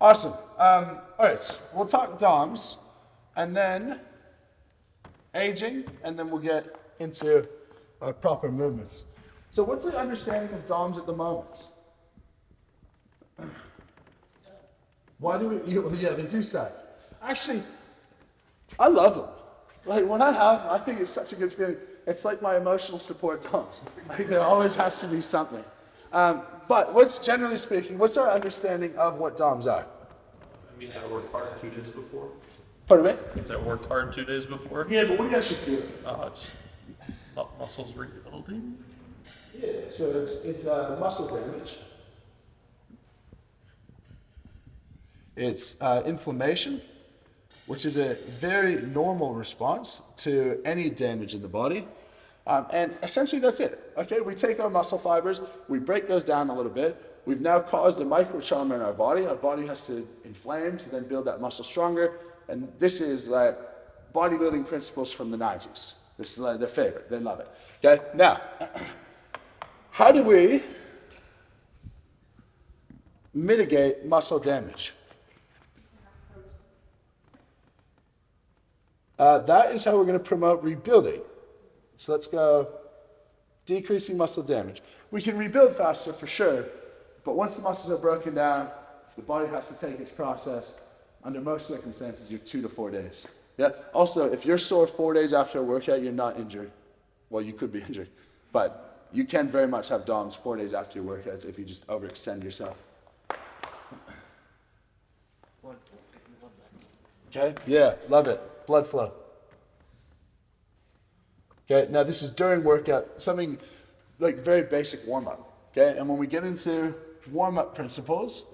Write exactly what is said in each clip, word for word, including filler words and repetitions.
Awesome. Um, all right, we'll talk D O M S and then aging, and then we'll get into uh, proper movements. So what's the understanding of D O M S at the moment? Why do we, yeah, they do suck. Actually, I love them. Like when I have them, I think it's such a good feeling. It's like my emotional support D O M S. Like there always has to be something. Um, but what's, generally speaking, what's our understanding of what D O M S are? I mean, I worked hard two days before. Pardon me? Is I worked hard two days before? Yeah, but what do you actually feel? Uh, just muscles rebuilding. Yeah, so it's, it's uh, muscle damage. It's uh, inflammation, which is a very normal response to any damage in the body. Um, and essentially that's it, okay? We take our muscle fibers, we break those down a little bit. We've now caused a microtrauma in our body. Our body has to inflame to then build that muscle stronger. And this is like bodybuilding principles from the nineties. This is like their favorite, they love it, okay? Now, how do we mitigate muscle damage? Uh, that is how we're going to promote rebuilding. So let's go decreasing muscle damage. We can rebuild faster for sure, but once the muscles are broken down, the body has to take its process. Under most circumstances, you're two to four days. Yeah. Also, if you're sore four days after a workout, you're not injured. Well, you could be injured, but you can very much have D O M S four days after your workouts if you just overextend yourself. Okay, yeah, love it. Blood flow. Okay, now this is during workout, something like very basic warm-up. Okay, and when we get into warm-up principles,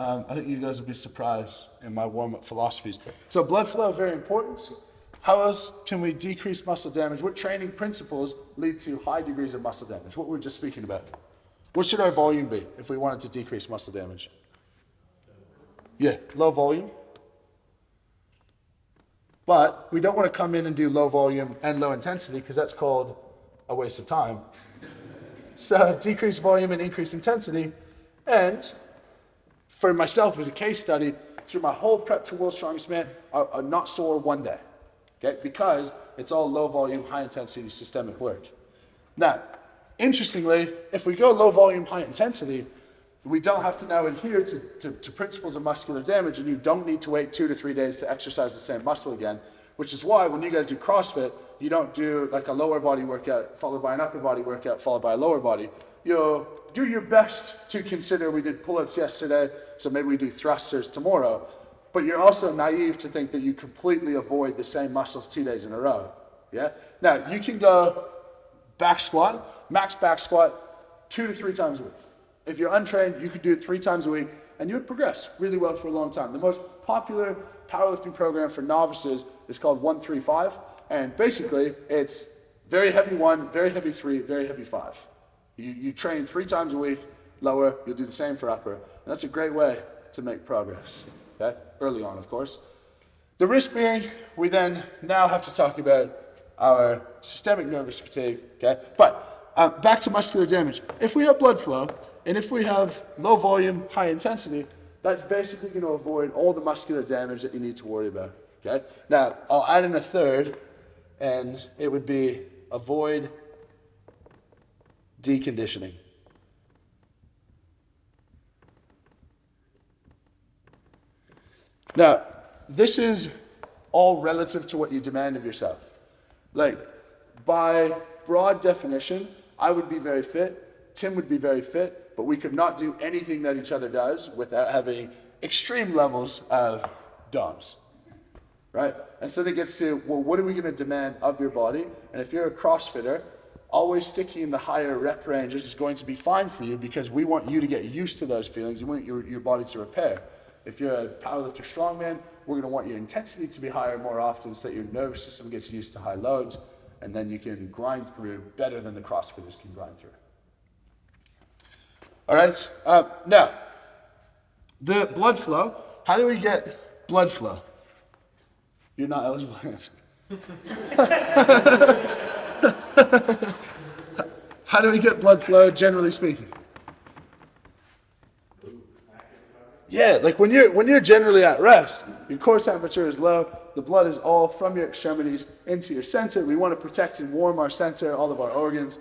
um, I think you guys will be surprised in my warm-up philosophies. So blood flow, very important. How else can we decrease muscle damage? What training principles lead to high degrees of muscle damage? What we were just speaking about. What should our volume be if we wanted to decrease muscle damage? Yeah, low volume. But we don't want to come in and do low volume and low intensity because that's called a waste of time. So decrease volume and increase intensity. And for myself as a case study, through my whole prep to World's Strongest Man, I'm not sore one day, okay? Because it's all low volume, high intensity, systemic work. Now, interestingly, if we go low volume, high intensity, we don't have to now adhere to, to, to principles of muscular damage, and you don't need to wait two to three days to exercise the same muscle again, which is why when you guys do CrossFit, you don't do like a lower body workout followed by an upper body workout followed by a lower body. You'll do your best to consider we did pull-ups yesterday, so maybe we do thrusters tomorrow, but you're also naive to think that you completely avoid the same muscles two days in a row, yeah? Now, you can go back squat, max back squat, two to three times a week. If you're untrained, you could do it three times a week, and you would progress really well for a long time. The most popular powerlifting program for novices is called one three five, and basically it's very heavy one, very heavy three, very heavy five. You, you train three times a week, lower, you'll do the same for upper, and that's a great way to make progress, okay? Early on, of course. The risk being, we then now have to talk about our systemic nervous fatigue, okay? But uh, back to muscular damage. If we have blood flow, and if we have low volume, high intensity, that's basically going to avoid all the muscular damage that you need to worry about, okay? Now, I'll add in a third, and it would be avoid deconditioning. Now, this is all relative to what you demand of yourself. Like, by broad definition, I would be very fit, Tim would be very fit, but we could not do anything that each other does without having extreme levels of D O M S, right? And so it gets to, well, what are we going to demand of your body? And if you're a CrossFitter, always sticking in the higher rep ranges is going to be fine for you because we want you to get used to those feelings. We want your, your body to repair. If you're a powerlifter strongman, we're going to want your intensity to be higher more often so that your nervous system gets used to high loads, and then you can grind through better than the CrossFitters can grind through. All right, uh, now, the blood flow, how do we get blood flow? You're not eligible to answer. How do we get blood flow, generally speaking? Yeah, like when you're, when you're generally at rest, your core temperature is low, the blood is all from your extremities into your center. We want to protect and warm our center, all of our organs.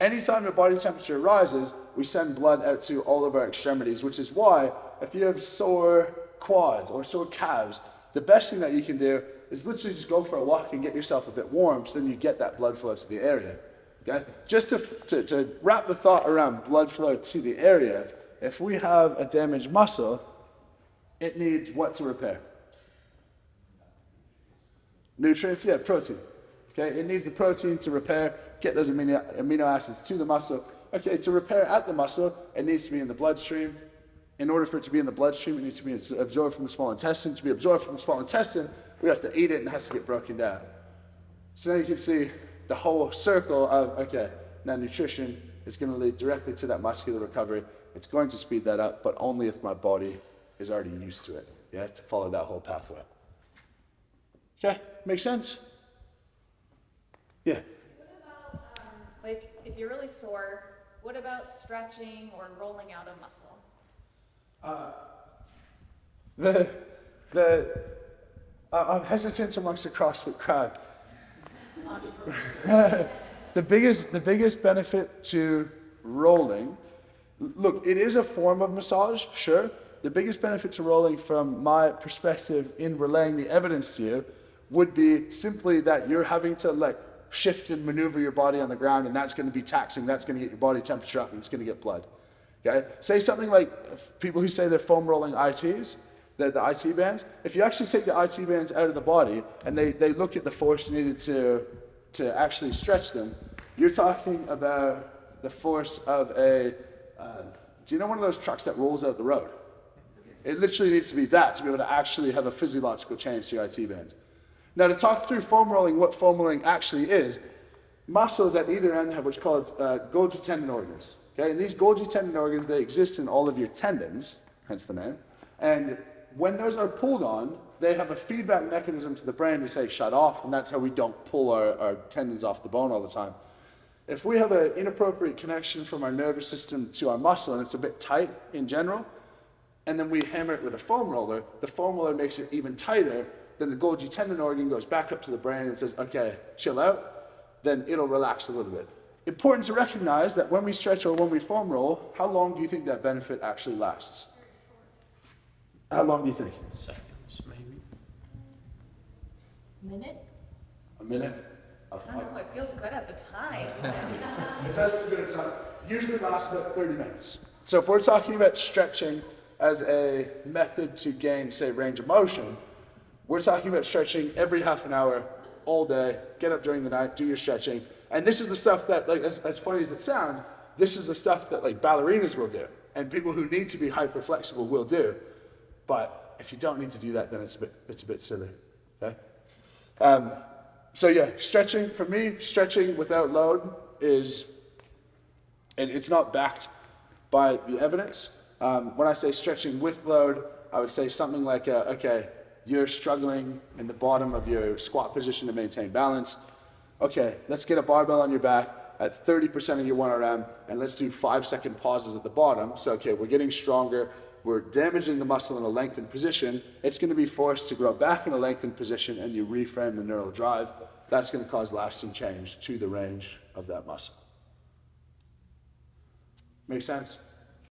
Anytime your body temperature rises, we send blood out to all of our extremities, which is why if you have sore quads or sore calves, the best thing that you can do is literally just go for a walk and get yourself a bit warm, so then you get that blood flow to the area. Okay? Just to, to, to wrap the thought around blood flow to the area, if we have a damaged muscle, it needs what to repair? Nutrients, yeah, protein. Okay, it needs the protein to repair, get those amino, amino acids to the muscle. Okay, to repair at the muscle, it needs to be in the bloodstream. In order for it to be in the bloodstream, it needs to be absorbed from the small intestine. To be absorbed from the small intestine, we have to eat it and it has to get broken down. So now you can see the whole circle of, okay, now nutrition is going to lead directly to that muscular recovery. It's going to speed that up, but only if my body is already used to it. Yeah, to follow that whole pathway. Okay, makes sense? Yeah. What about, um, like, if you're really sore, what about stretching or rolling out a muscle? Uh, the, the, uh, I'm hesitant amongst the CrossFit crowd. the biggest, the biggest benefit to rolling, look, it is a form of massage, sure. The biggest benefit to rolling from my perspective in relaying the evidence to you would be simply that you're having to, like, shift and maneuver your body on the ground, and that's going to be taxing, that's going to get your body temperature up, and it's going to get blood. Okay? Say something like people who say they're foam rolling I Ts, the, the I T bands. If you actually take the I T bands out of the body and they, they look at the force needed to, to actually stretch them, you're talking about the force of a, uh, do you know one of those trucks that rolls out the road? It literally needs to be that to be able to actually have a physiological change to your I T band. Now, to talk through foam rolling, what foam rolling actually is, muscles at either end have what's called uh, Golgi tendon organs. Okay? And these Golgi tendon organs, they exist in all of your tendons, hence the name. And when those are pulled on, they have a feedback mechanism to the brain to say shut off, and that's how we don't pull our, our tendons off the bone all the time. If we have an inappropriate connection from our nervous system to our muscle, and it's a bit tight in general, and then we hammer it with a foam roller, the foam roller makes it even tighter, then the Golgi tendon organ goes back up to the brain and says, okay, chill out, then it'll relax a little bit. Important to recognize that when we stretch or when we foam roll, how long do you think that benefit actually lasts? How long do you think? Seconds, maybe. A minute? A minute? I don't know, it feels good at the time. It does feel good at the time. Usually lasts about thirty minutes. So if we're talking about stretching as a method to gain, say, range of motion, we're talking about stretching every half an hour, all day, get up during the night, do your stretching. And this is the stuff that, like, as, as funny as it sounds, this is the stuff that, like, ballerinas will do, and people who need to be hyper-flexible will do. But if you don't need to do that, then it's a bit, it's a bit silly, okay? Um, so yeah, stretching, for me, stretching without load is, and it's not backed by the evidence. Um, when I say stretching with load, I would say something like, uh, okay, you're struggling in the bottom of your squat position to maintain balance. Okay, let's get a barbell on your back at thirty percent of your one R M, and let's do five second pauses at the bottom. So, okay, we're getting stronger. We're damaging the muscle in a lengthened position. It's gonna be forced to grow back in a lengthened position, and you reframe the neural drive. That's gonna cause lasting change to the range of that muscle. Make sense?